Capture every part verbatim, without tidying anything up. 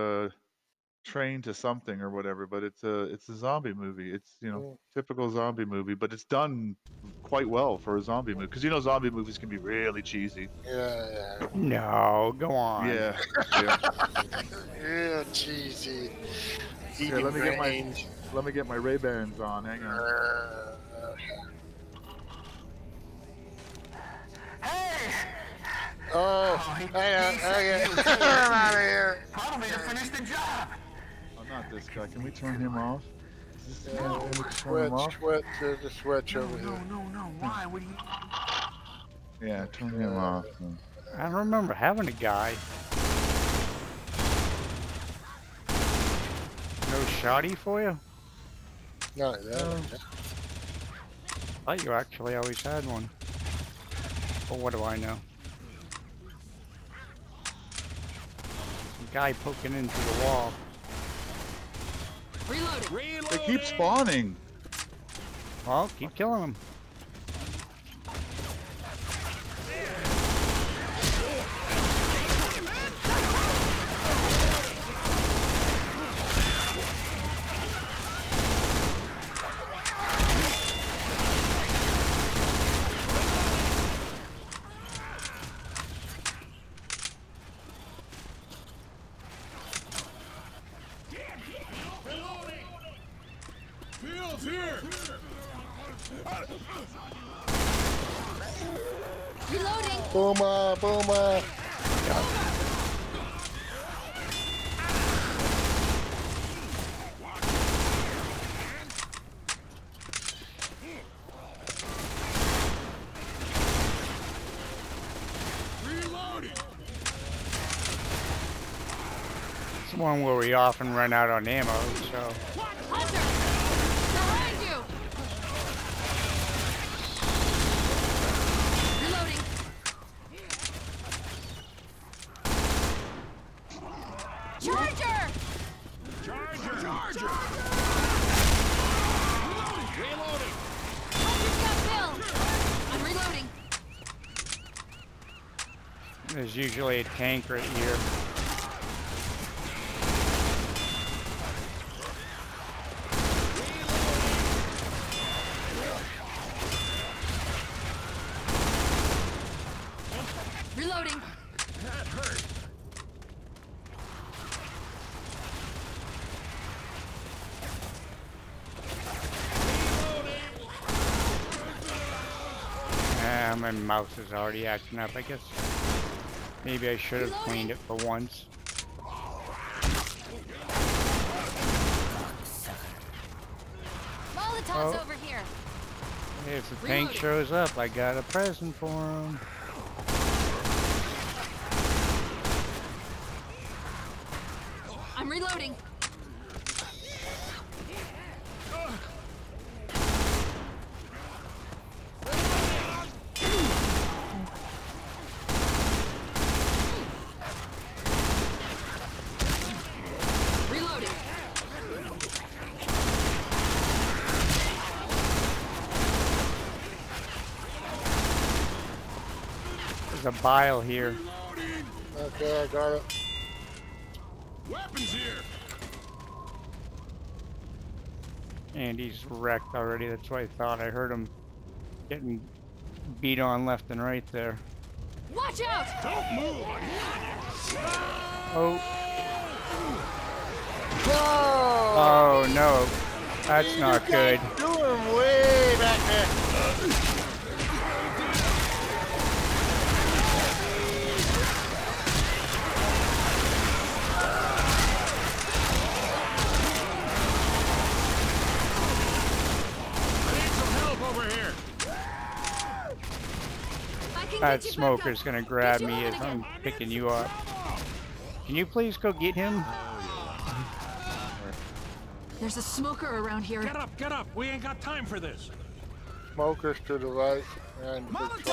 a train to something or whatever, but it's a it's a zombie movie. It's, you know, yeah. typical zombie movie, but it's done quite well for a zombie movie, because, you know, zombie movies can be really cheesy. Yeah. yeah. No, go on. Yeah. Yeah, yeah cheesy. Here, let me get my let me get my Ray-Bans on. Hang on. Uh, hey. Oh, hang on, hang on. Get out of here. Follow me to finish the job. Oh, not this guy. Can we turn him off? Is this no. Switch, off? switch. There's a switch no, over no, here. No, no, no. Why? What do you... Yeah, turn him off. I don't remember having a guy. No shoddy for you? No, that no. I thought you actually always had one. But what do I know? Guy poking into the wall. Reload. Reloading. They keep spawning. Well, keep killing them. Boomer, boomer. Yeah. Reloaded. It's one where we often run out on ammo, so. There's usually a tank right here. Reloading. That hurt. Ah, my mouse is already acting up, I guess. Maybe I should have cleaned it for once. Molotov's oh. over here. If the Reloading. tank shows up, I got a present for him. I'm reloading. There's a bile here. Reloading. Okay, I got it. Weapons here. And he's wrecked already. That's what I thought. I heard him getting beat on left and right there. Watch out! Don't move! Oh. Whoa. Oh no. That's you not good. Doing way back there. That smoker's gonna grab me if I'm picking you up. Can you please go get him? There's a smoker around here. Get up, get up. We ain't got time for this. Smoker's to the right. And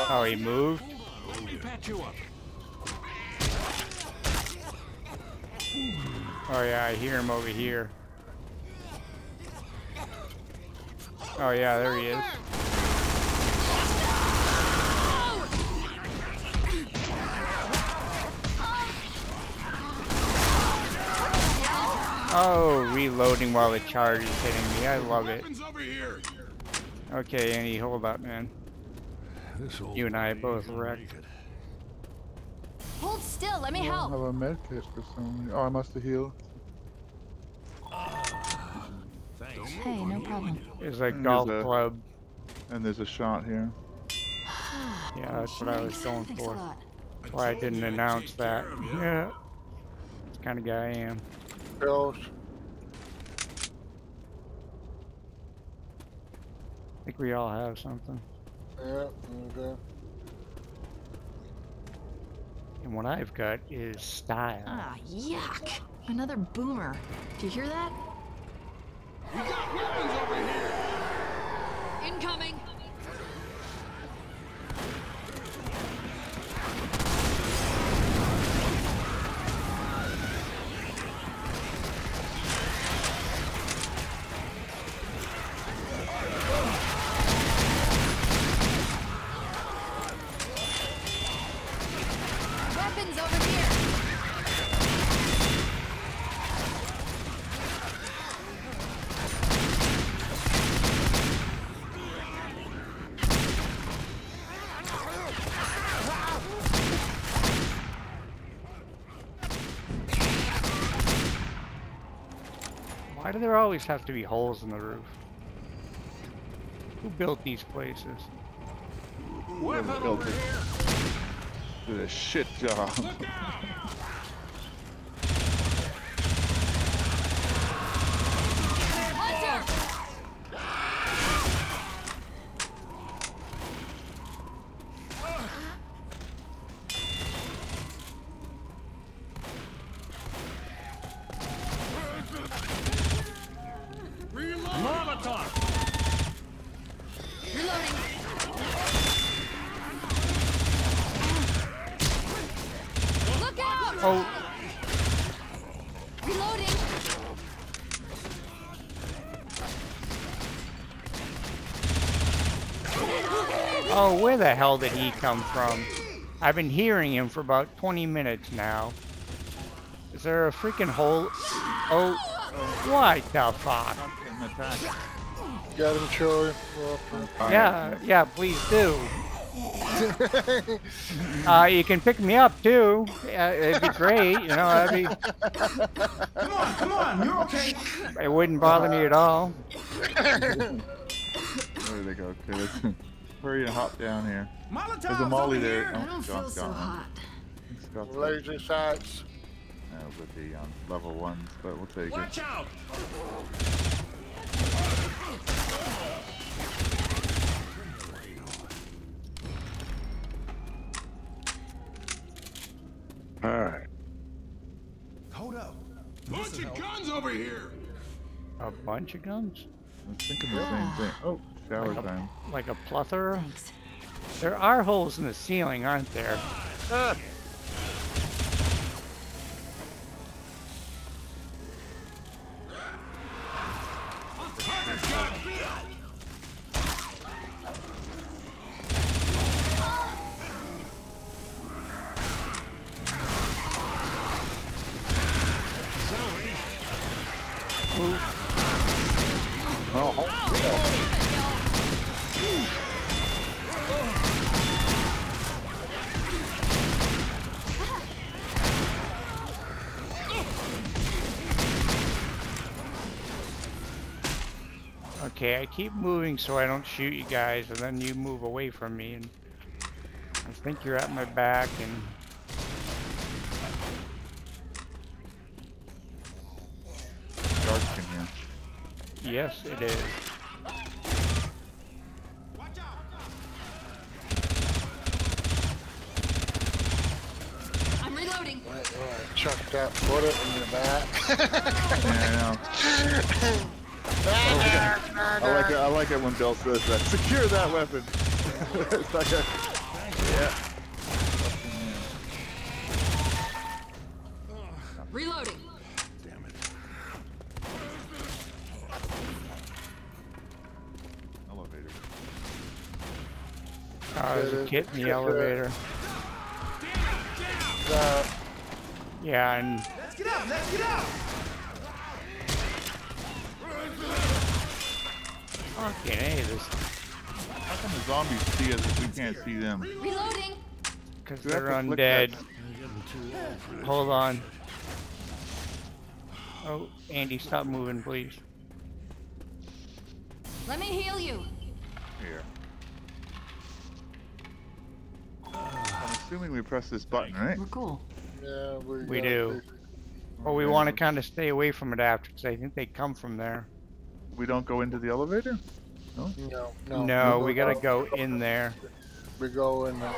oh, he moved? Let me patch you up. Oh, yeah, I hear him over here. Oh, yeah, there he is. Oh, reloading while the charge is hitting me. I love it. Okay, Andy, hold up, man. This old you and I both wrecked. Hold still, let me help. I don't have a med kit for some. Oh, I must have healed. Uh, thanks. Hey, no problem. It's like golf a, club. And there's a shot here. Yeah, that's what I was going for. That's why I didn't announce that. Yeah. That's the kind of guy I am. Girls. I think we all have something. Yeah, okay. And what I've got is style. Ah, yuck! Another boomer. Do you hear that? We got weapons over here! Incoming! Why do there always have to be holes in the roof? Who built these places? Who built it? Did a shit job. Oh. Reloading. Oh, where the hell did he come from? I've been hearing him for about twenty minutes now. Is there a freaking hole? Oh, what the fuck? Got him, Charlie. Yeah, yeah, please do. uh, you can pick me up too. Uh, it'd be great, you know. That'd be... Come on, come on, you're okay. It wouldn't bother uh, me at all. Where they go? Okay, where are you? Hop down here. Molotov, there's a molly there. Oh, I don't feel so hot. Laser shots. That would be on level ones, but we'll take Watch it. Watch out! Alright. Hold up. Bunch of guns over here! A bunch of guns? I was thinking the same thing. Oh, shower like time. A, like a plethora? There are holes in the ceiling, aren't there? Uh. Okay, I keep moving so I don't shoot you guys, and then you move away from me, and I think you're at my back, and... Dark in here. Yes, it is. Chuck that foot up in your back. Yeah, I know. I like it. I like it when Bill says that. Secure that weapon. It's like a, yeah. Reloading. Damn it. Elevator. Oh, there's a kid in the elevator. Uh, yeah, and. Let's get out! Let's get out! Fucking A, this. How come the zombies see us if we can't see them? Reloading. Because they're undead. Hold on. Oh, Andy, stop moving, please. Let me heal you. Here. I'm assuming we press this button, right? We're cool. Yeah, we, we do. Well, we want to kind of stay away from it after, because I think they come from there. We don't go into the elevator? No? No, no. No, we, we gotta go, go in there. We go in there.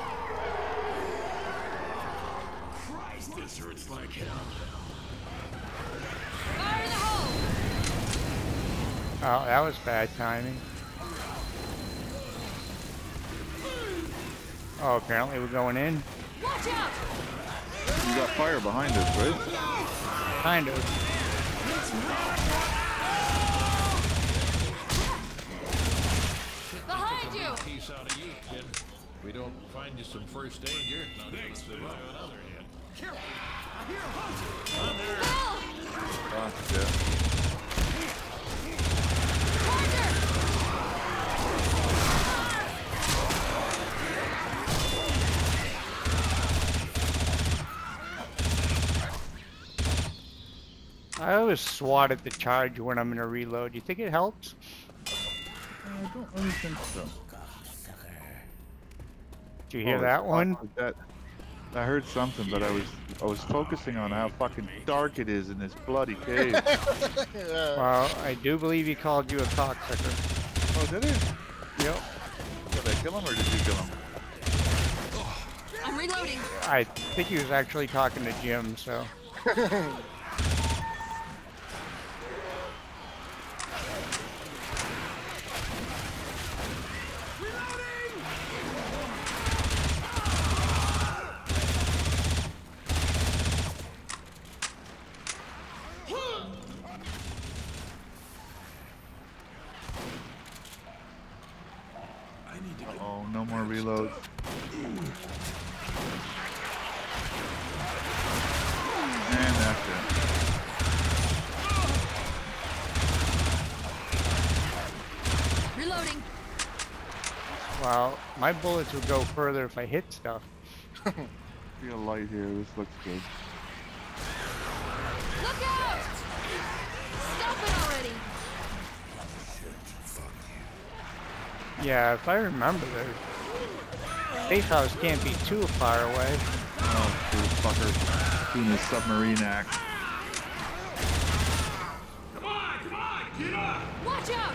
Christ, this hurts like hell. Fire in the hole! Oh, that was bad timing. Oh, apparently we're going in. Watch out! You got fire behind us, right? Behind us. Behind you! Peace out of you, kid. We don't find you some first aid, you're not going to survive another hit. Here, I'm here, I'm here. Help! Fuck, yeah. Roger! I always swat at the charge when I'm gonna reload. You think it helps? I don't really think so. Did you hear oh, that one? That, I heard something, but I was I was focusing on how fucking dark it is in this bloody cave. Yeah. Well, I do believe he called you a cocksucker. Oh, did he? Yep. Did I kill him or did you kill him? I'm reloading. I think he was actually talking to Jim, so. My bullets would go further if I hit stuff. Be a light here. This looks good. Look out! Stop it already! Yeah, if I remember, the safe house can't be too far away. Oh, cool fucker! Doing the submarine act. Come on! Come on! Get up! Watch out!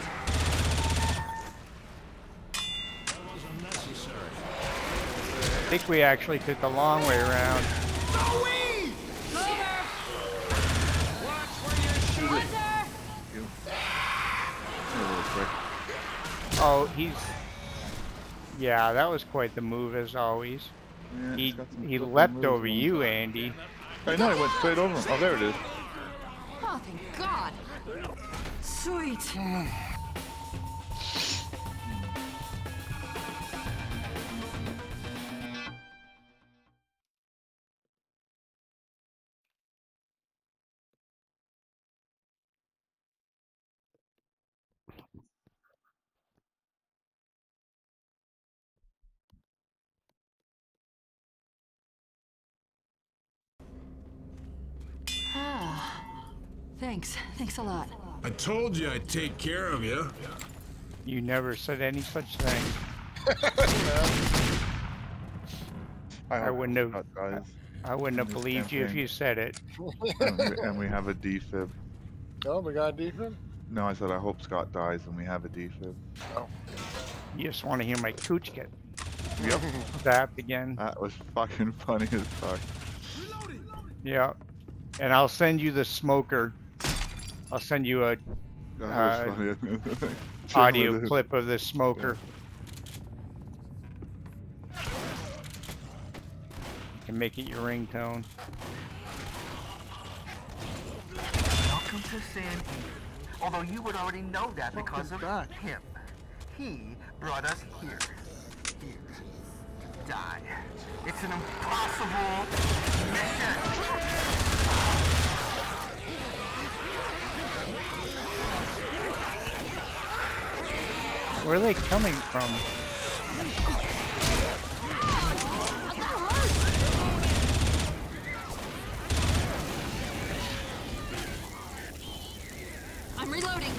I think we actually took the long way around. So we! Watch where you're shooting. You. Oh, he's. Yeah, that was quite the move as always. Yeah, he he leapt over you, Andy. I know, he went straight over him. Oh, there it is. Oh, thank God. Sweet. Thanks. Thanks a lot. I told you I'd take care of you. You never said any such thing. I, I wouldn't have. I, I wouldn't have believed campaign. you if you said it. And we, and we have a defib. Oh, we got a defib? No, I said I hope Scott dies, and we have a defib. Oh. You just want to hear my cooch get yep. zapped again. That was fucking funny as fuck. Reloaded, reloaded. Yeah. And I'll send you the smoker. I'll send you a uh, audio clip of the smoker. You can make it your ringtone. Welcome to San Diego. Although you would already know that because of him. He brought us here. Here. To die. It's an impossible mission. Where are they coming from? I'm reloading.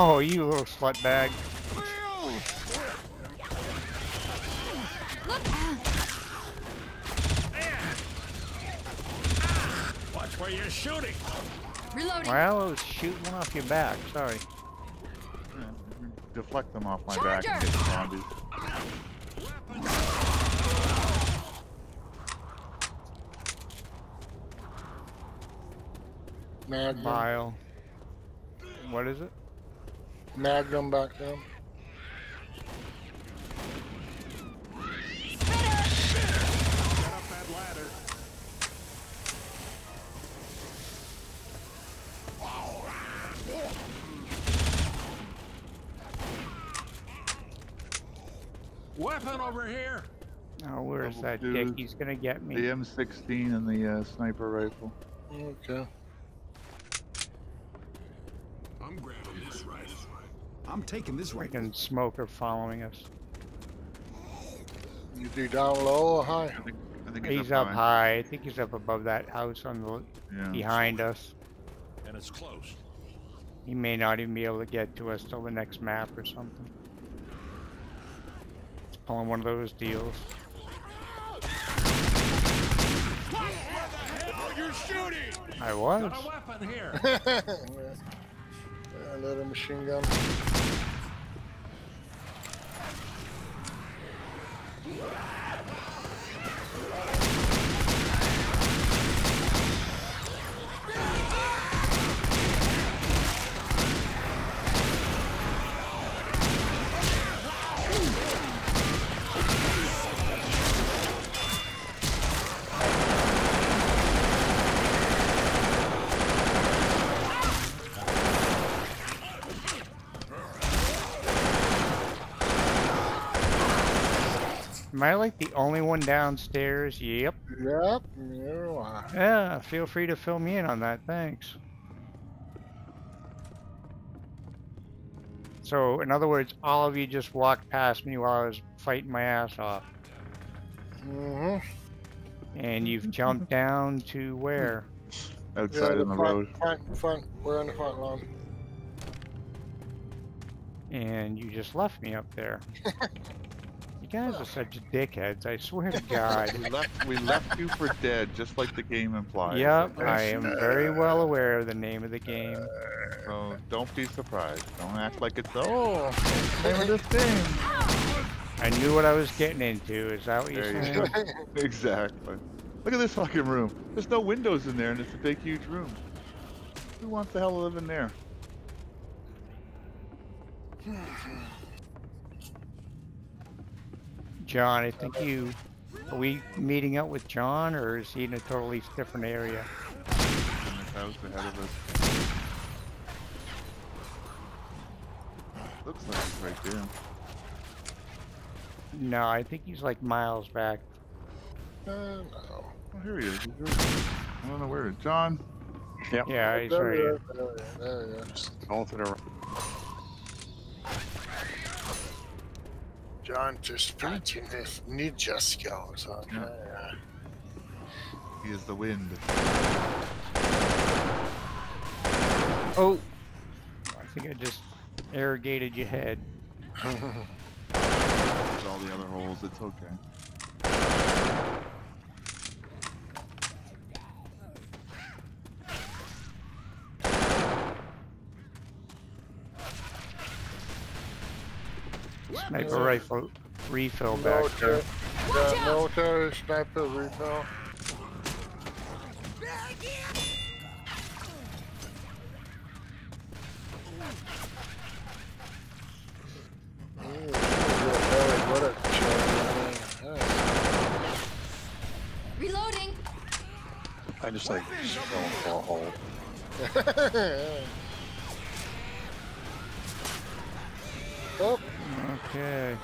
Oh, you little slut bag. Watch where you're shooting. Reloading. Well, I was shooting one off your back. Sorry. Deflect them off my Charger. back and get zombies. Mad Mile. What is it? Magnum back down. Weapon over here. Oh, where is that dick? He's gonna get me. The M sixteen and the uh, sniper rifle. Okay. I'm grabbing this rifle. I'm taking this right. Freaking smoker following us. You do down low or high? I think, I think he's, he's up, up high. high. I think he's up above that house on the yeah. behind us. And it's close. He may not even be able to get to us till the next map or something. It's pulling one of those deals. What the hell are you shooting? I was. Got a weapon here. Another machine gun. Am I like the only one downstairs? Yep. Yep. You are. Yeah, feel free to fill me in on that. Thanks. So, in other words, all of you just walked past me while I was fighting my ass off. Mm-hmm. And you've jumped down to where? Outside yeah, in the front, road. Front, front. We're in the front lawn. And you just left me up there. You guys are such dickheads, I swear to God. We left, we left you for dead, just like the game implies. Yep, I am very well aware of the name of the game. Uh, so don't be surprised. Don't act like it's, oh, name of this game. I knew what I was getting into, is that what you're there saying? You exactly. Look at this fucking room. There's no windows in there and it's a big, huge room. Who wants the hell to live in there? John, I think you, are we meeting up with John, or is he in a totally different area? Looks like he's right there. No, I think he's like miles back. Uh, no. Oh, here he is. He's right there. I don't know where it is. John? Yep. Yeah, he's right here. There he is. Just all to the right. John just preaching this ninja skills on there. He is the wind. Oh! I think I just irrigated your head. There's all the other holes, it's okay. Sniper rifle refill back there. Yeah, military sniper refill. I just like going for a hole. Oh. Okay.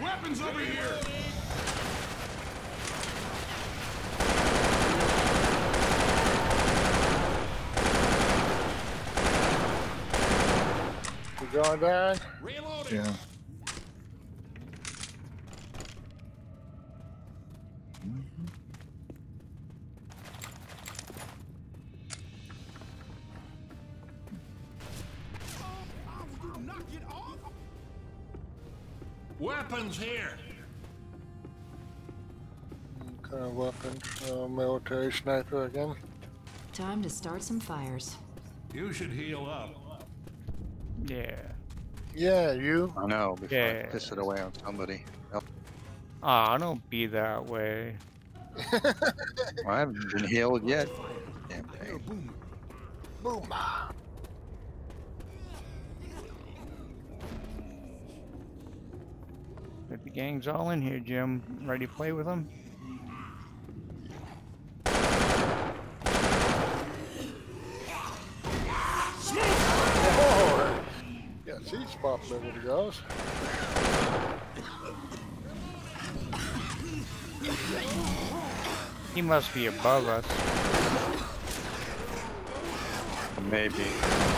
Weapons over here. We're going back. Reloading. Yeah. Weapons here. Kind of weapons, uh, military sniper again. Time to start some fires. You should heal up. Yeah. Yeah, you. I know. Before yeah. I piss it away on somebody. Yep. Ah, oh, don't be that way. Well, I haven't been healed yet. Damn thing. Boom. Boom. But the gang's all in here, Jim. Ready to play with them? Oh, yeah, she's popping over the guys. He must be above us. Maybe.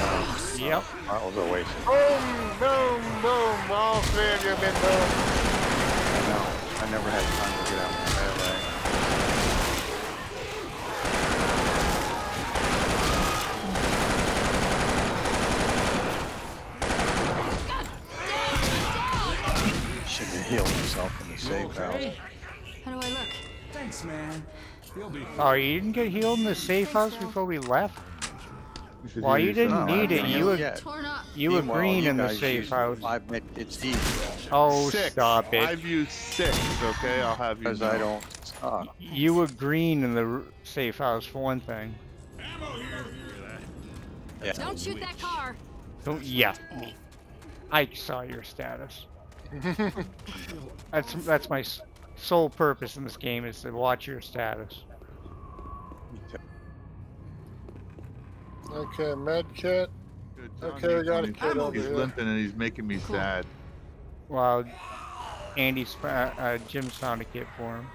Um, yep. That was a waste. Boom, boom, boom. All three of you have been boom. I never had time to get out of my way. Should have healed himself in the safe house. How do I look? Thanks, man. You'll be fine. Oh, you didn't get healed in the safe house before we left? Well, you didn't need it. You were, you were green in the safe house. It's easy. Oh, stop it. I've used six, okay? I'll have you. Because I don't. Uh, you were green in the safe house, for one thing. Ammo here. Don't shoot that car. Don't, yeah. I saw your status. That's, that's my sole purpose in this game, is to watch your status. Okay, med kit. Okay, we got a kid over here. He's limping and he's making me cool. sad. Well, Andy, uh, uh, Jim found a kit for him.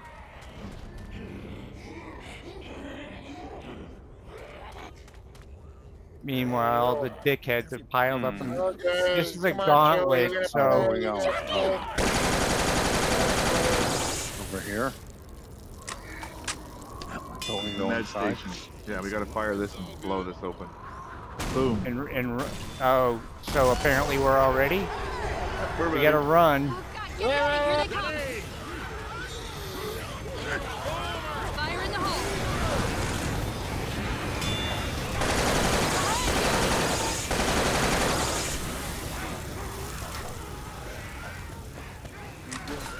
Meanwhile, the dickheads have piled up. In the... Okay, this is a gauntlet, on, so we go. Over here. Med station. Yeah, we gotta fire this and blow this open. Boom. And and oh, so apparently we're already. We're we gotta run. Oh God, get out of here! Here they come. Fire in the hole.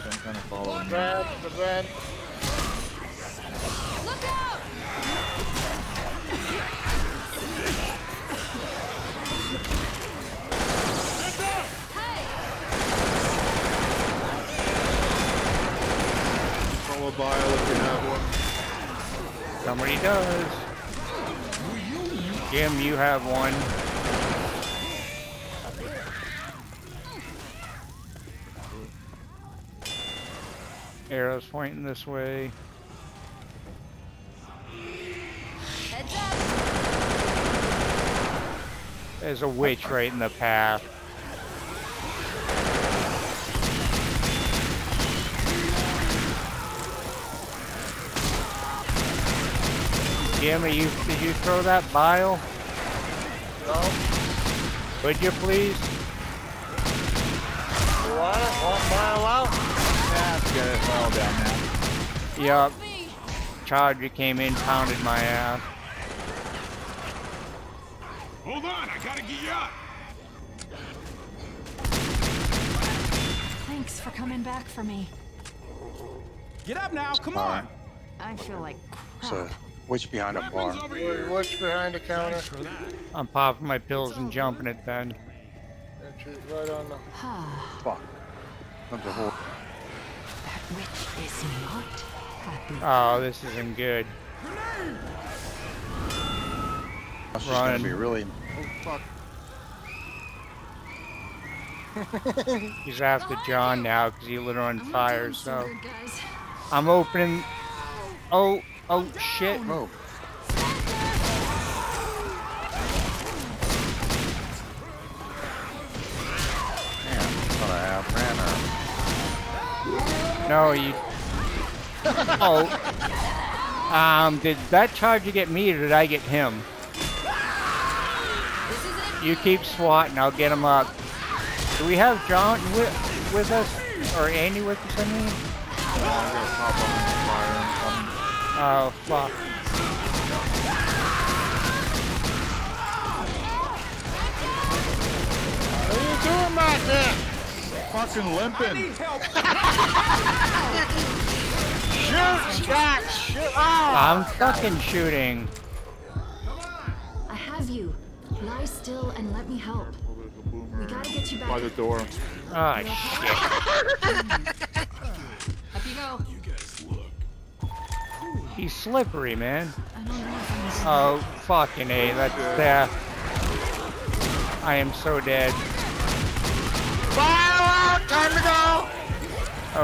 I'm kind of following. Red, red. Look out! Bile if you have one. Somebody does. Jim, you have one. Arrows pointing this way. Heads up. There's a witch right in the path. Jim, are you, did you throw that bile? No. Would you please? You want it? One bile out? Yeah, let's get it all down now. Yup. Charger came in, pounded my ass. Hold on, I gotta get you up. Thanks for coming back for me. Get up now, come on. I feel like crap. So What's behind a bar? What's behind a counter? I'm popping my pills and jumping at Ben. Right on the... Fuck. Not the whole... That witch is not happy. Oh, this isn't good. That's just gonna be really... Oh, fuck. He's after John now, because he lit her on fire, so... I'm opening... Oh... Oh shit! Oh. Damn, I thought I outran her. No, you. Oh. Um, did that charger get me, or did I get him? You keep swatting. I'll get him up. Do we have John with, with us, or Andy with us? I mean. I'm gonna pop on the fire. Oh, fuck. What are you doing back there? Fucking limping. Shoot, Jack, shoot. Oh, I'm fucking shooting. I have you. Lie still and let me help. We gotta get you back. By the door. Oh, shit. Up you go. He's slippery, man. Oh, fucking A, that's death. I am so dead. Fire out! Time to go!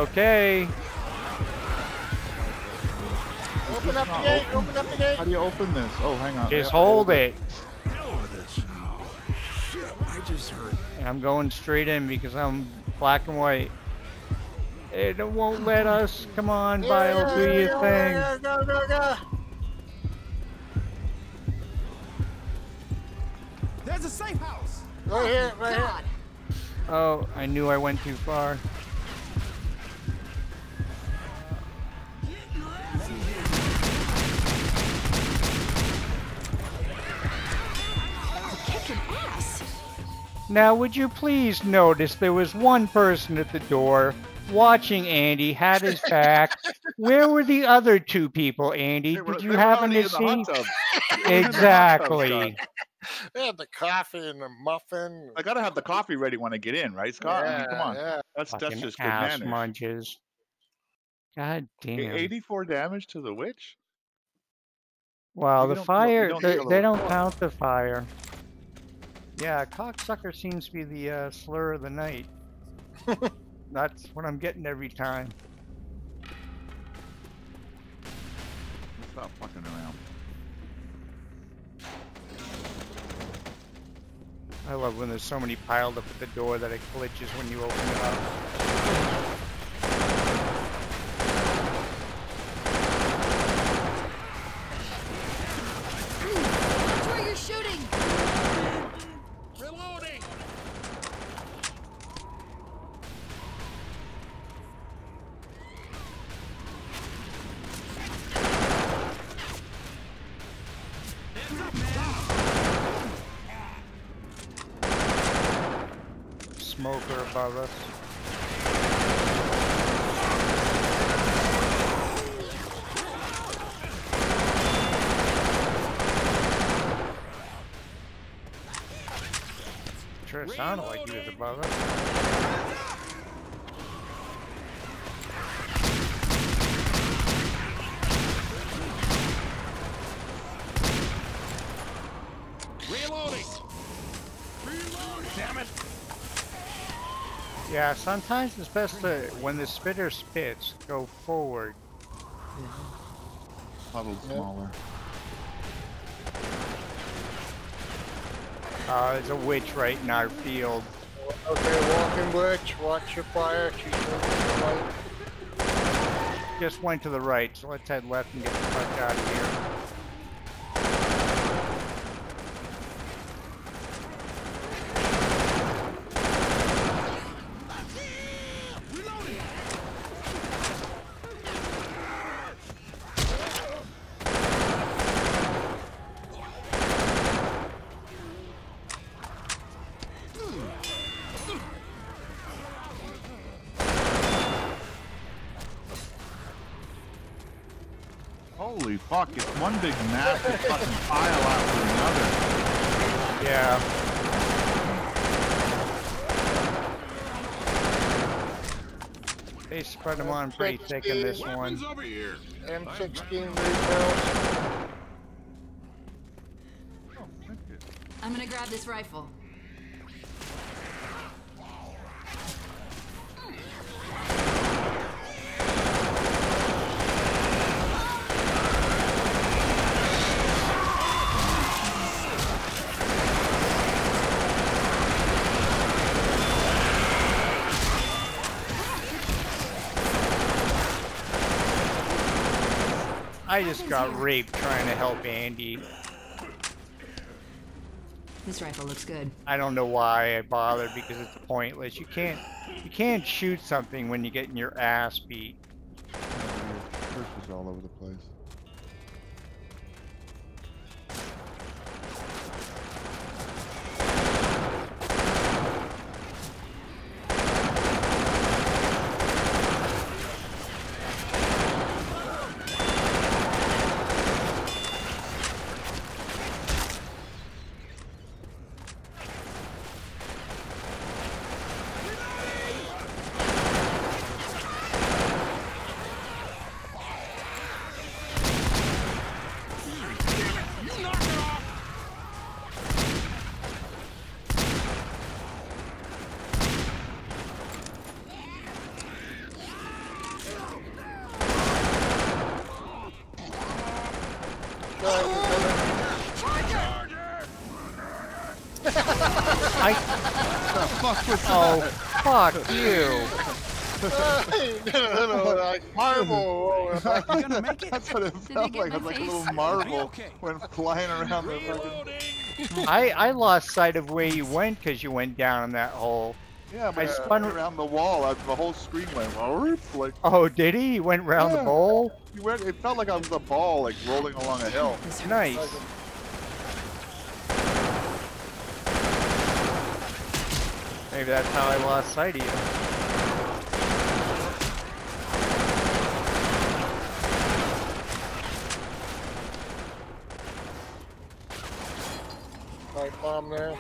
Okay. Open up the gate, open. open up the gate. How do you open this? Oh, hang on. Just hold it. And I'm going straight in because I'm black and white. It won't let us. Come on, Bio, yeah, do your yeah, thing. Go, go, go. There's a safe house. Right here, right God. here. Oh, I knew I went too far. Now, would you please notice there was one person at the door. Watching Andy had his back. Where were the other two people, Andy? Were, Did you happen to see? Exactly. They had the coffee and the muffin. I gotta have the coffee ready when I get in, right, Scott? Yeah, I mean, come on. Yeah. That's Fucking that's just good manners. Munches. God damn. eighty-four damage to the witch. Wow, we the fire. Don't, don't they, they don't count the fire. Yeah, cocksucker seems to be the uh, slur of the night. That's what I'm getting every time. Stop fucking around. I love when there's so many piled up at the door that it glitches when you open it up. That's where you're shooting! Reloading! Smoker above us. Sure sounded like he was above us. Yeah, sometimes it's best to, when the spitter spits, go forward. Probably smaller. Uh, there's a witch right in our field. Okay, walking witch, watch your fire. She's going to the right. Just went to the right, so let's head left and get the fuck out of here. Holy fuck, it's one big massive fucking pile after another. Yeah. They spread them on pretty thick in this one. Over here. M sixteen rebuild. Oh, thank you. I'm gonna grab this rifle. I just got raped trying to help Andy. This rifle looks good. I don't know why I bothered because it's pointless. You can't, you can't shoot something when you're getting your ass beat. Your purse is all over the place. Oh, fuck you! No, no, no, like marble! Like, you gonna make it? That's what it felt like. It was like a little marble okay? went flying around the fucking... I, I lost sight of where you went because you went down in that hole. Yeah, but I spun uh, around the wall. I, the whole screen went like... Oh, did he? He went around yeah. the bowl? He went, it felt like I was a ball like rolling along a hill. It's nice. Like, maybe that's how I lost sight of you. Right bomb there?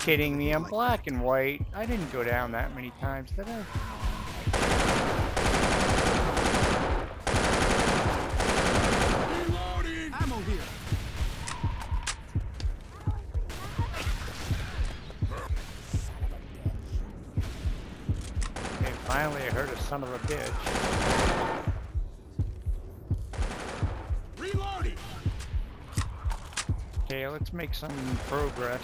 Kidding me, I'm black and white. I didn't go down that many times, did I? Okay, finally I heard a son of a bitch. Reloading. Okay, let's make some progress.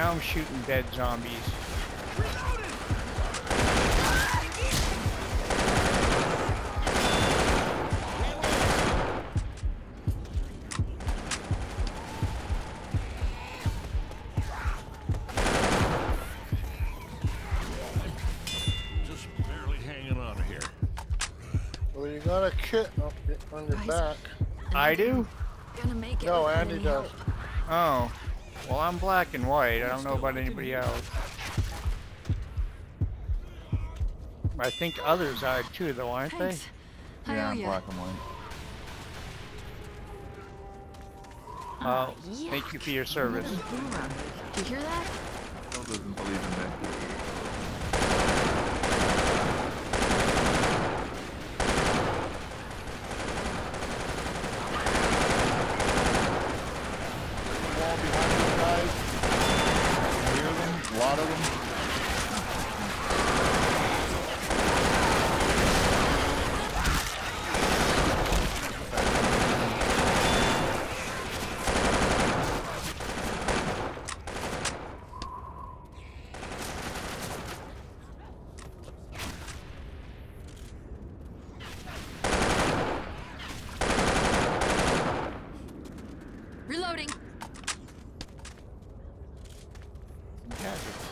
I'm shooting dead zombies. Just barely hanging on here. Well, you got a kit up on your back. I do? Gonna make it. No, Andy does. Oh. Well, I'm black and white. I don't know about anybody else. I think others are too, though, aren't they? Yeah, I'm black and white. Uh, thank you for your service. Did you hear that? Still doesn't believe in me.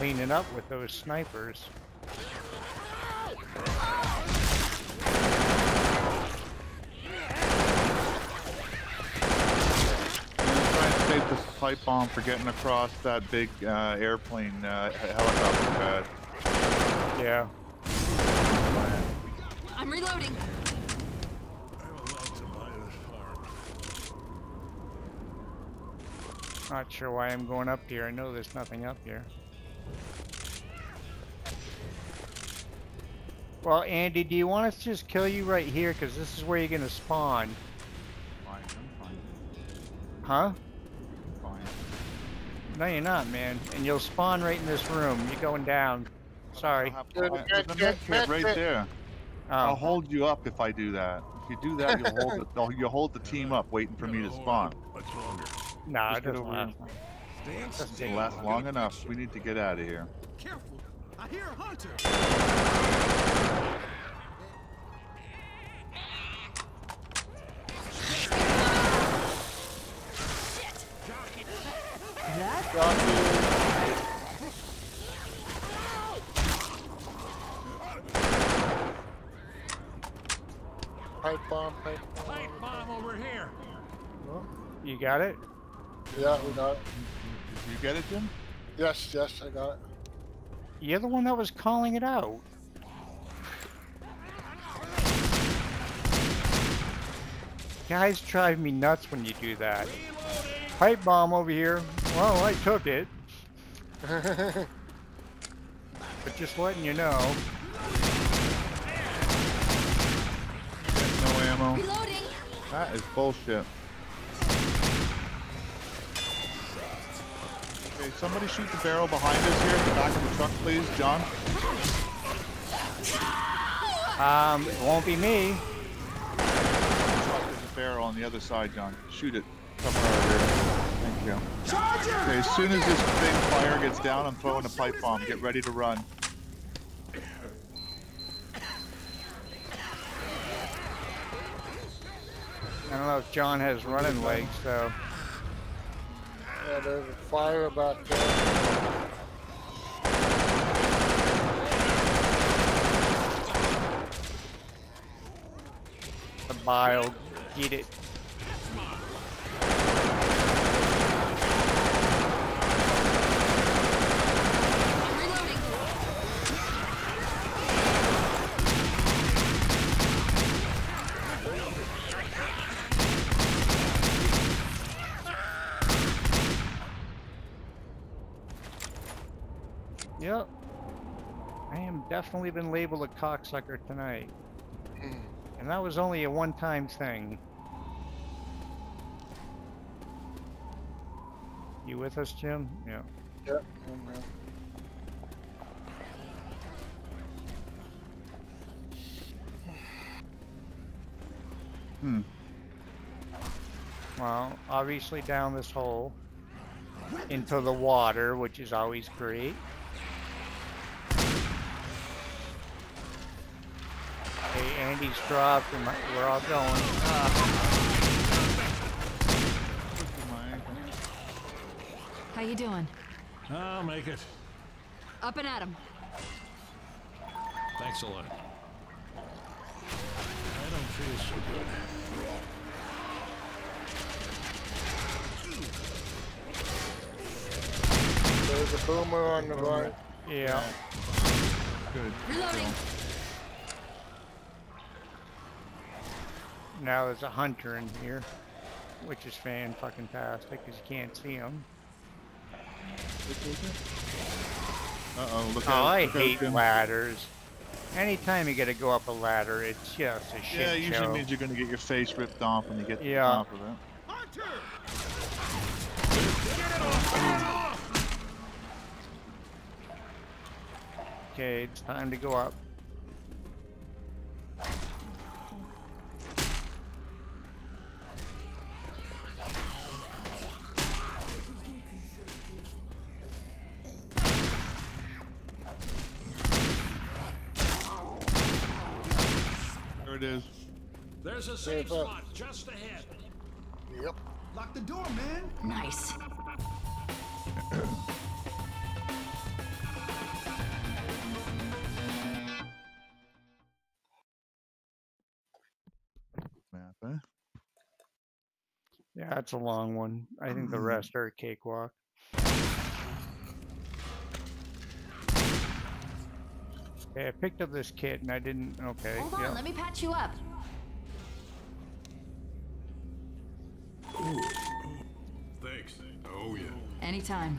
cleaning up with those snipers. This pipe bomb for getting across that big uh, airplane uh, helicopter pad. Yeah. I'm reloading. Not sure why I'm going up here. I know there's nothing up here. Well, Andy, do you want us to just kill you right here? Because this is where you're going to spawn. Fine, I'm fine. Huh? No, you're not, man. And you'll spawn right in this room. You're going down. Sorry. There's a med kit right there. Oh. I'll hold you up if I do that. If you do that, you'll hold the, you'll hold the team up waiting for me to spawn. Much longer. Nah, just it doesn't last. It doesn't last long enough. We need to get out of here. Careful! I hear a hunter. Pipe bomb, pipe bomb. Pipe bomb over here. Well, you got it? Yeah, we got it. You get it, Jim? Yes, yes, I got it. You're the one that was calling it out. Guys drive me nuts when you do that. Pipe bomb over here. Well, I took it. But just letting you know. No ammo. Reloading. That is bullshit. Okay, somebody shoot the barrel behind us here at the back of the truck, please, John. Um, it won't be me. There's a barrel on the other side, John. Shoot it. Thank you. Charger, okay, as soon as this big fire gets down, I'm throwing a pipe bomb. Get ready to run. I don't know if John has running legs, so. Yeah, there's a fire about there. The bile. Get it. Yep. I am definitely been labeled a cocksucker tonight. And that was only a one-time thing. You with us, Jim? Yeah. Yep. Mm-hmm. Hmm. Well, obviously down this hole into the water, which is always great. Hey, Andy's dropped and we're all going. Uh, How you doing? I'll make it. Up and at him. Thanks a lot. I don't feel so good. There's a boomer on the right. Yeah. Good. Reloading. Now there's a hunter in here, which is fan-fucking-tastic because you can't see him. Uh-oh, look at Oh, I hate ladders. Anytime you gotta go up a ladder, it's just a shit show. Yeah, it usually means you're gonna get your face ripped off when you get to the top of it. Hunter! Get it off! Get it off! Okay, it's time to go up. It is. There's a safe spot just ahead. Yep. Lock the door, man. Nice. Napa. Yeah, that's a long one. I think the rest are a cakewalk. Okay, I picked up this kit and I didn't. Okay. Hold on, yep. Let me patch you up. Ooh. Thanks. Oh, yeah. Anytime.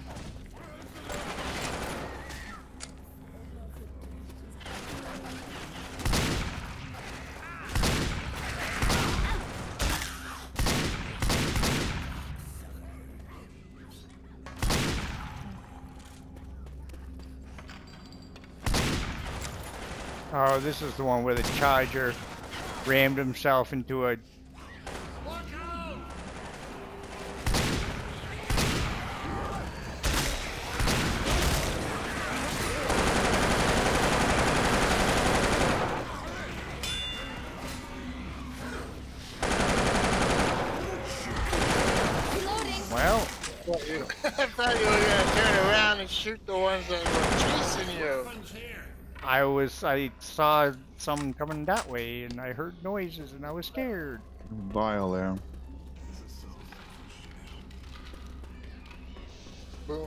Oh, this is the one where the charger rammed himself into a... Well... I thought you were going to turn around and shoot the ones that were chasing you. I was, I saw someone coming that way, and I heard noises, and I was scared. Vile there.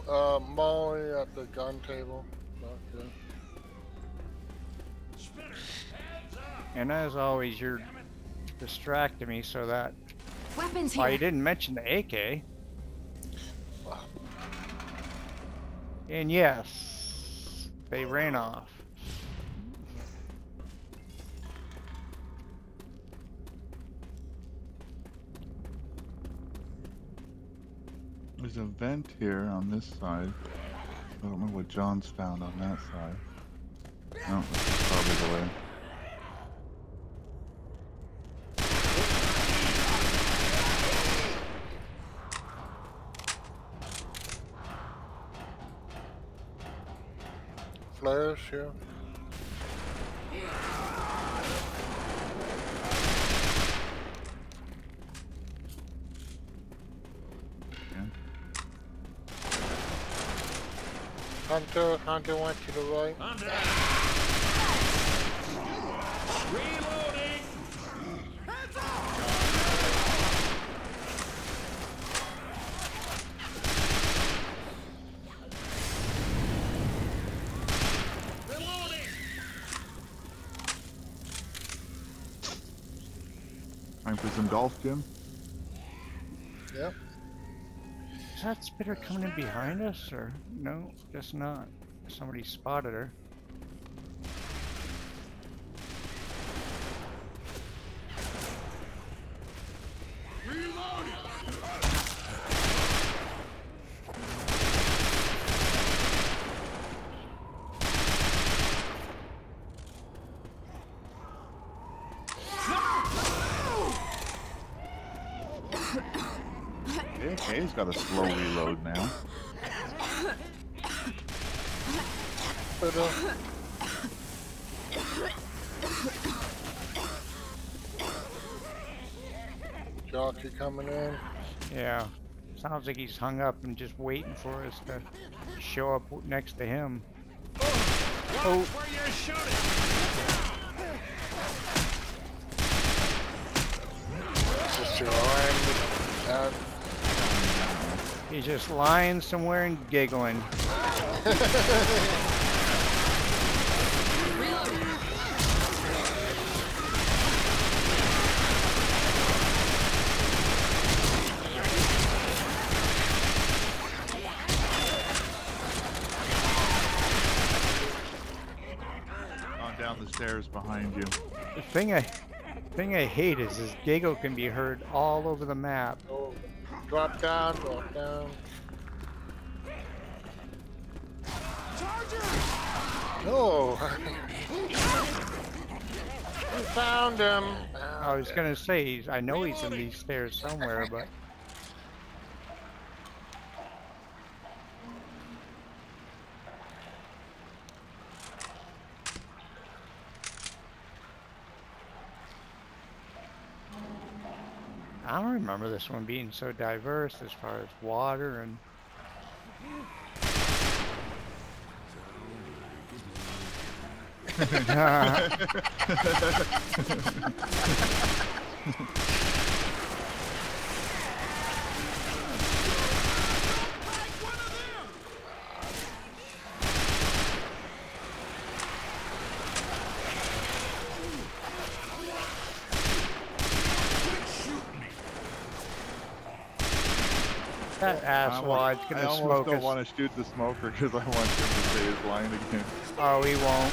Uh, Molly at the gun table. Not good. And as always, you're distracting me so that... Weapons here. Oh, you didn't mention the A K. And yes, they ran off. There's a vent here on this side. I don't know what John's found on that side. No, that's probably the way. Flares here. Hunter, Hunter went to the right. Hunter. Reloading. Hands up. Reloading. Time for some golf, Jim. Yep. Is that spitter coming in behind us, or no? Guess not. Somebody spotted her. He's got a slow reload now. But, uh, jockey coming in. Yeah. Sounds like he's hung up and just waiting for us to show up next to him. Oh, oh. Where you're shooting. It's just your arm. Uh, He's just lying somewhere and giggling. On down the stairs behind you. The thing I, the thing I hate is his giggle can be heard all over the map. Oh. Drop down, drop down. Charger! No! We found him! I was gonna say, he's, I know he's in these stairs somewhere, but... I don't remember this one being so diverse as far as water and... That asswide's gonna smoke us. I almost don't want to shoot the smoker because I want him to stay his line again. Oh, he won't.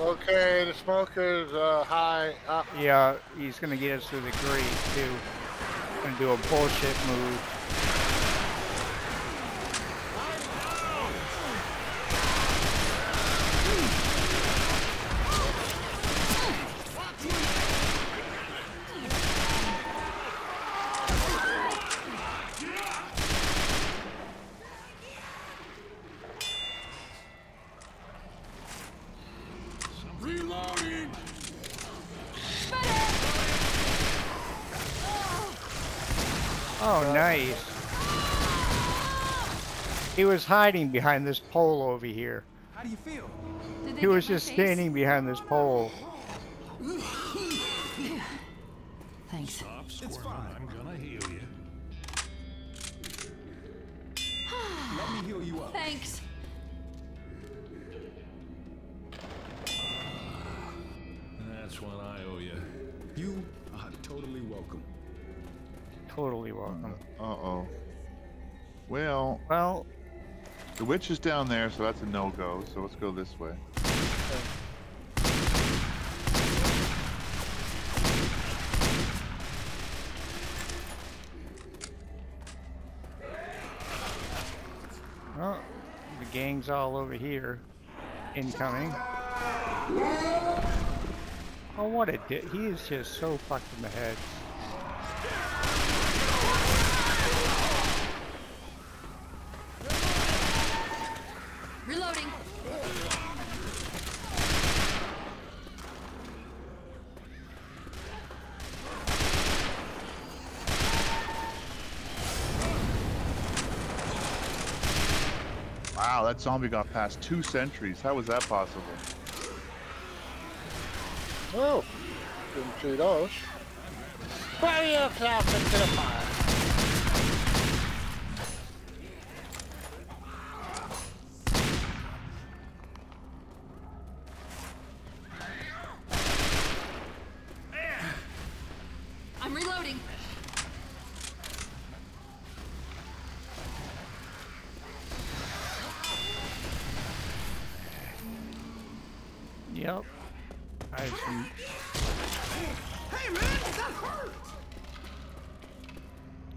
Okay, the smoker's uh, high up. Yeah, he's gonna get us through the green too. Gonna do a bullshit move. Oh, nice. He was hiding behind this pole over here. How do you feel? He was just standing behind this pole. Thanks. Stop, it's fine. I'm gonna heal you. Let me heal you up. Thanks. That's what I owe you. You are totally welcome. Totally welcome. Uh oh. Well. Well. The witch is down there, so that's a no-go. So let's go this way. Okay. Oh, the gang's all over here. Incoming. Oh, what a dick! He is just so fucked in the head. Reloading. Wow, that zombie got past two sentries. How was that possible? Oh, didn't see those. Fire yourself into the fire. Yep. I have some... Hey man, that hurt!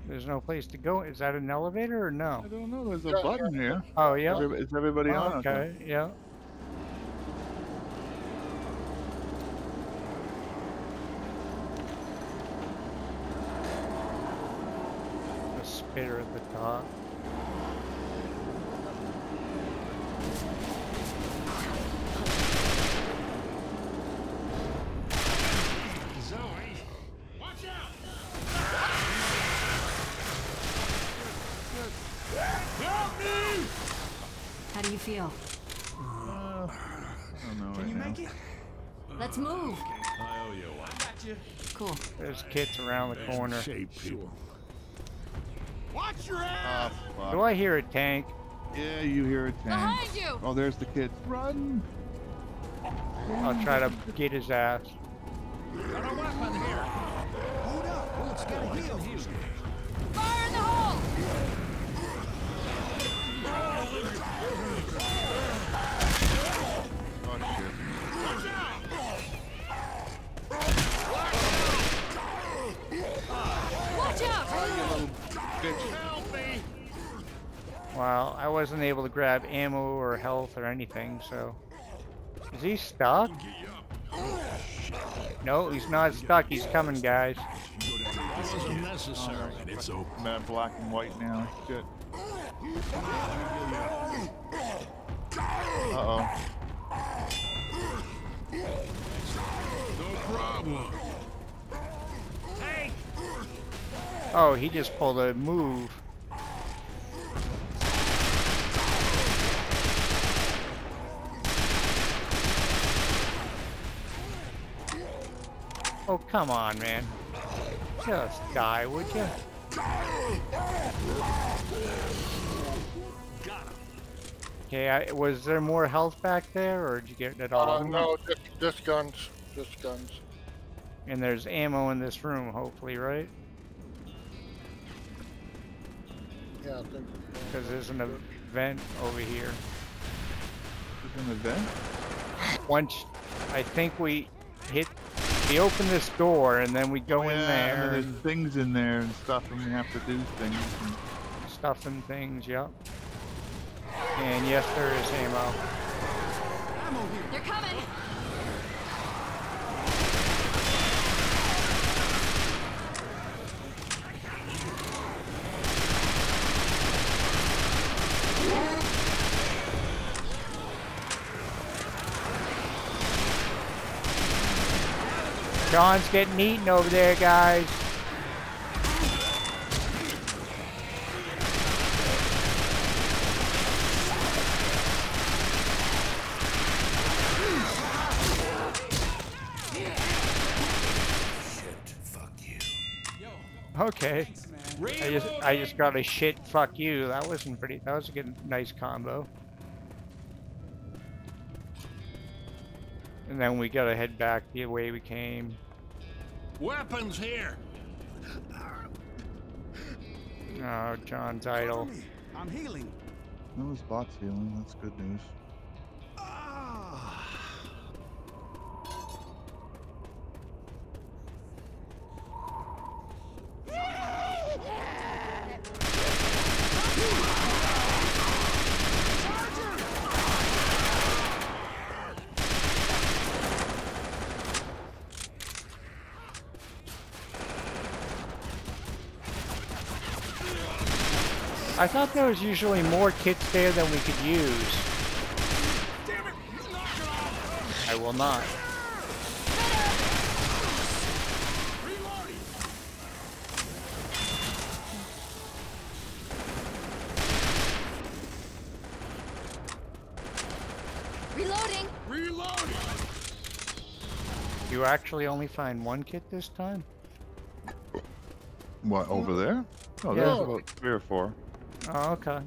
There's no place to go. Is that an elevator or no? I don't know. There's a yeah, button yeah. here. Oh yeah. Is everybody oh, on? Okay. Yeah. A spitter at the top. How do you feel? Uh, I don't know. Can you make it? Let's move. I owe you one. I got you. Cool. There's kids around the corner. Watch your ass! Uh, do I hear a tank? Yeah, you hear a tank. Behind you! Oh, there's the kids. Run! I'll try to get his ass. I don't want him here. Hold up. Oh, it's got a heal. Fire in the hole! Wow, I wasn't able to grab ammo or health or anything, so... Is he stuck? No, he's not stuck. He's coming, guys. This is unnecessary. It's open. Man, black and white now. Shit. Uh-oh. No problem. Hey! Oh, he just pulled a move. Oh, come on, man. Just die, would you? Okay, I, was there more health back there, or did you get it all? Uh, no, just, just guns. Just guns. And there's ammo in this room, hopefully, right? Yeah, I think. Because there's an event over here. There's an event? Once, I think we hit... We open this door, and then we go yeah, in there. And there's and things in there and stuff, and we have to do things. And... Stuff and things, yep. And yes, there is ammo. Ammo here. They're coming! John's getting eaten over there, guys. Shit, fuck you. Okay. I just I just got a shit fuck you. That wasn't pretty. That was a good nice combo. And then we gotta head back the way we came. Weapons here. Oh, John's idle. I'm healing. That was bot's healing. That's good news. Ah. I thought there was usually more kits there than we could use. Damn it, you knocked it off. I will not. Reloading. Reloading. You actually only find one kit this time? What, over there? Oh, yeah. There's about three or four. Oh, okay.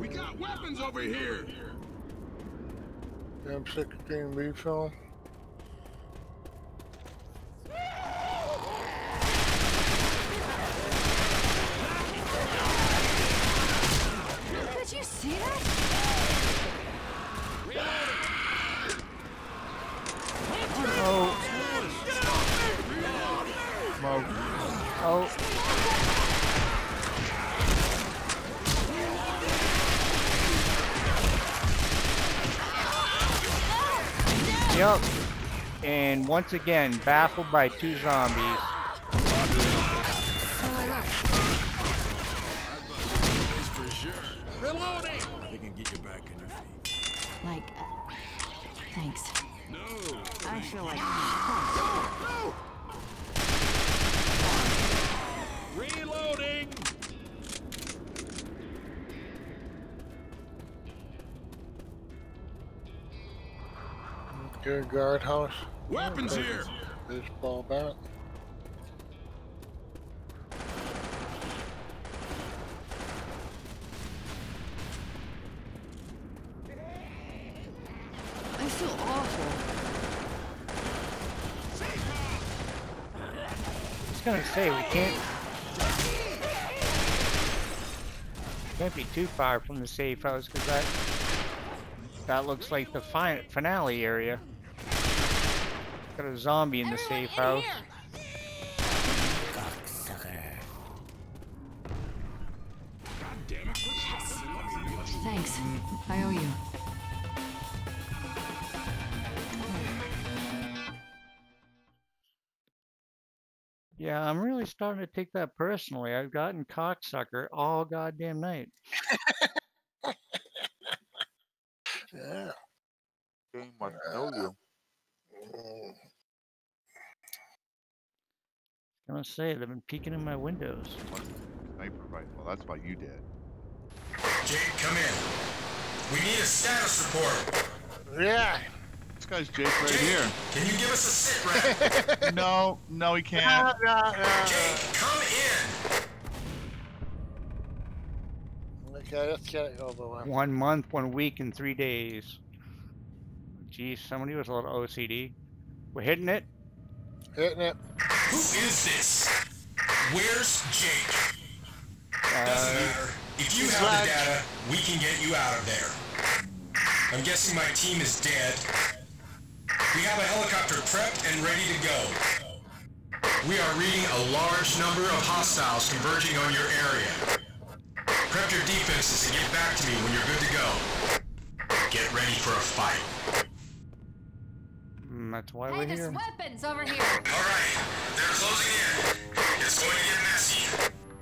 We got weapons over here. M sixteen refill. Could you see that? Oh. Smoke. Oh. Yup. And once again, baffled by two zombies. Reloading. They can get you back on your feet. Like, uh, thanks. No. I feel like. No. No. Reloading! Good guardhouse. Weapons oh, here! Baseball bat. I feel awful. I was gonna say, we can't... Can't be too far from the safe house because that that looks like the fi finale area. Got a zombie in the safe house. Thanks, I owe you. Yeah, I'm really starting to take that personally. I've gotten cocksucker all goddamn night. Yeah. Game must know you. I'm gonna say they've been peeking in my windows. Sniper rifle. That's why you did. Jade, come in. We need a status report. Yeah. This guy's Jake right Jake, here. Can you give us a sit rep? No, no, he can't. No, no, no. Jake, come in. Okay, let's get it over with. One month, one week, and three days. Geez, somebody was a little O C D. We're hitting it. Hitting it. Who is this? Where's Jake? Uh, Doesn't matter. If you have the data, we can get you out of there. I'm guessing my team is dead. We have a helicopter prepped and ready to go. We are reading a large number of hostiles converging on your area. Prep your defenses and get back to me when you're good to go. Get ready for a fight. Mm, that's why hey, we're here. Hey, there's weapons over here. Alright, they're closing in. It's going to get messy.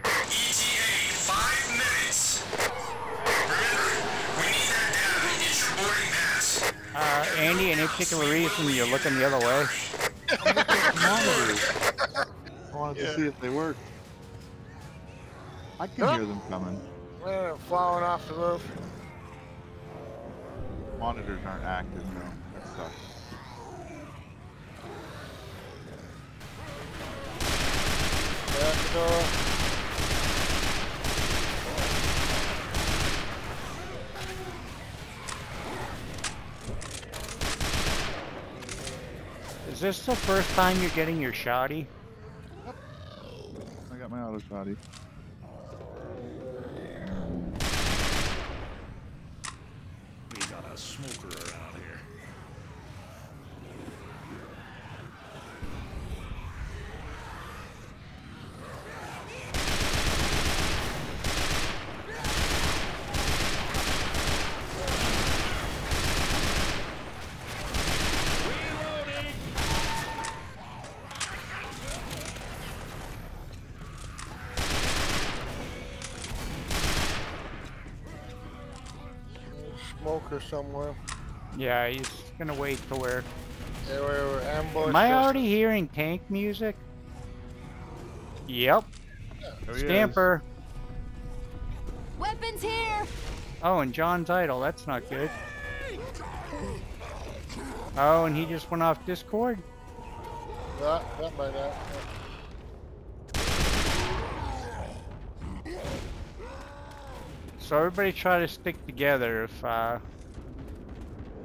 E T A, five minutes. Remember, Uh, Andy, any particular reason you're looking the other way? I wanted to yeah. see if they work. I can oh. hear them coming. They're falling off the roof. Monitors aren't active, though. No. That sucks. Back door. Is this the first time you're getting your shoddy? I got my auto shoddy. We got a smoker around here. Somewhere. Yeah, he's gonna wait till we're. Yeah, we're, we're ambushed. Am I already hearing tank music? Yep. Yeah, Stamper. He Weapons here. Oh, and John's idle. That's not good. Oh, and he just went off Discord. Not, not by that. So everybody try to stick together if. Uh,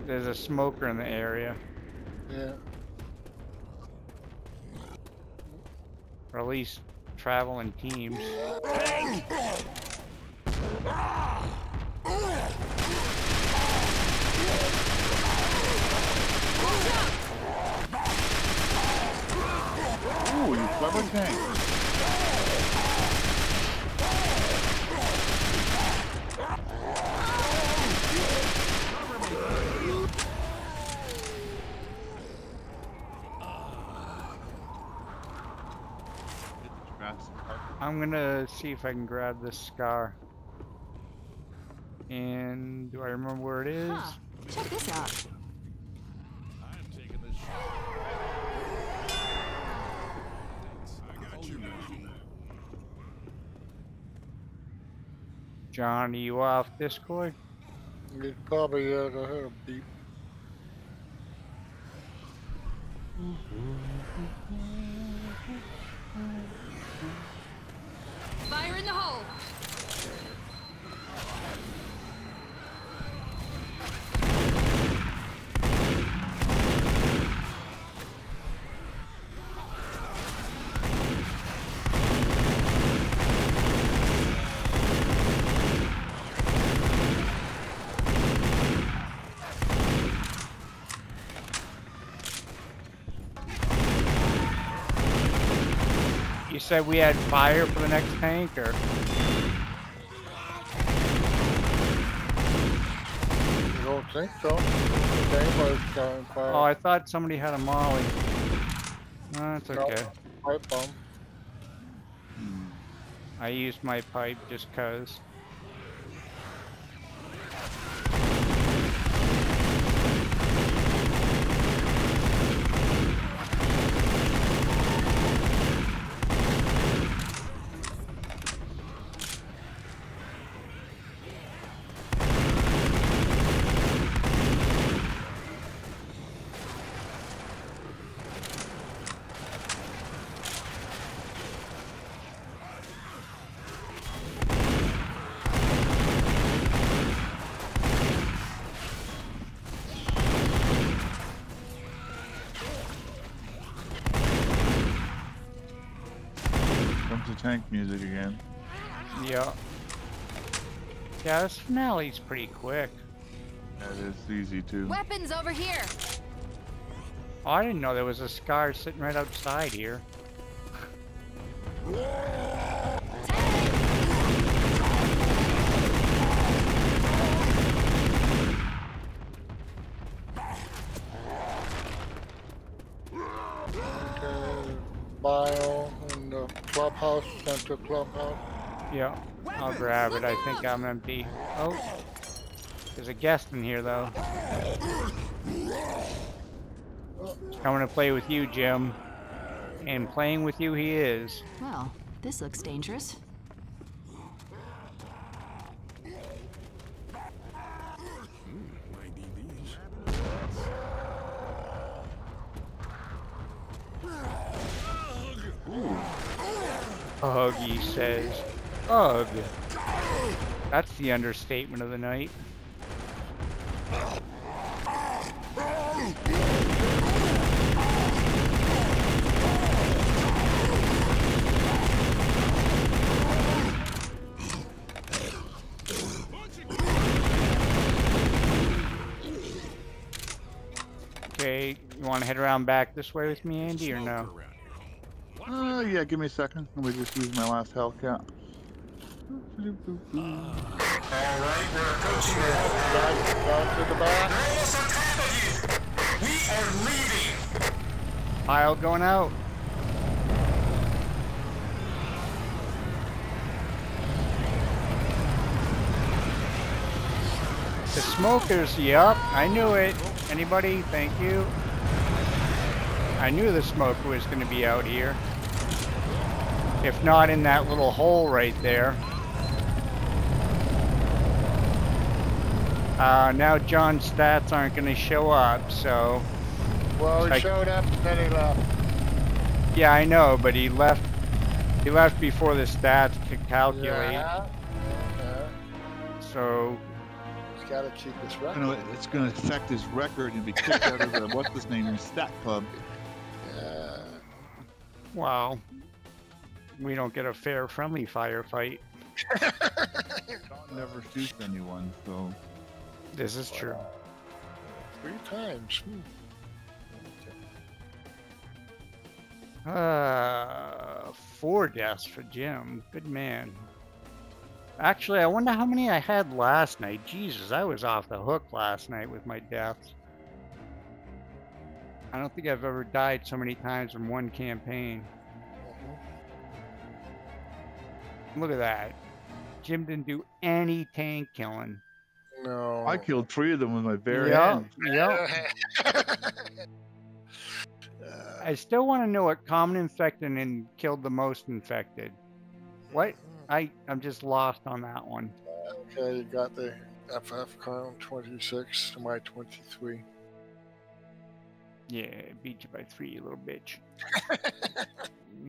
There's a smoker in the area. Yeah. Or at least travel in teams. Bang! Ooh, you clever tank. I'm gonna see if I can grab this scar. And do I remember where it is? Huh. Check this out. I'm taking this shot. I got you. John, are you off Discord? You probably uh, I heard a beep. Fire in the hole. Said we had fire for the next tank, or? I don't think so. Okay, fire. Oh, I thought somebody had a molly. No, it's okay. Pipe bomb. Hmm. I used my pipe just cause. tank music again. Yeah. Yeah, this finale's pretty quick. That is easy too. Weapons over here. Oh, I didn't know there was a Scar sitting right outside here. Clubhouse, center clubhouse. Yeah, I'll grab it. I think I'm empty. Oh, there's a guest in here though. I want to play with you, Jim. And playing with you he is. Well, this looks dangerous. Ugh, he says. Ugh. That's the understatement of the night. Okay, you want to head around back this way with me, Andy, or no? Uh, yeah, give me a second. Let me just use my last health cap. Alright, we're approaching it. We are leaving! Pile going out. The smokers, yup, I knew it. Anybody? Thank you. I knew the smoker was going to be out here. If not in that little hole right there. Uh, now John's stats aren't going to show up, so... Well, he showed up and then he left. Yeah, I know, but he left He left before the stats could calculate. Yeah. Okay. So... He's got to keep his record. Gonna, it's going to affect his record and be kicked out of the, what's his name, his stat club. Yeah. Wow. We don't get a fair, friendly firefight. Never shoots anyone, so... This is true. Three times. Hmm. Uh, four deaths for Jim. Good man. Actually, I wonder how many I had last night. Jesus, I was off the hook last night with my deaths. I don't think I've ever died so many times in one campaign. Look at that. Jim didn't do any tank killing. No. I killed three of them with my very hand. Yeah. I still want to know what common infected and killed the most infected. What? I, I'm just lost on that one. Okay, you got the F F count twenty-six to my twenty-three. Yeah, beat you by three, you little bitch.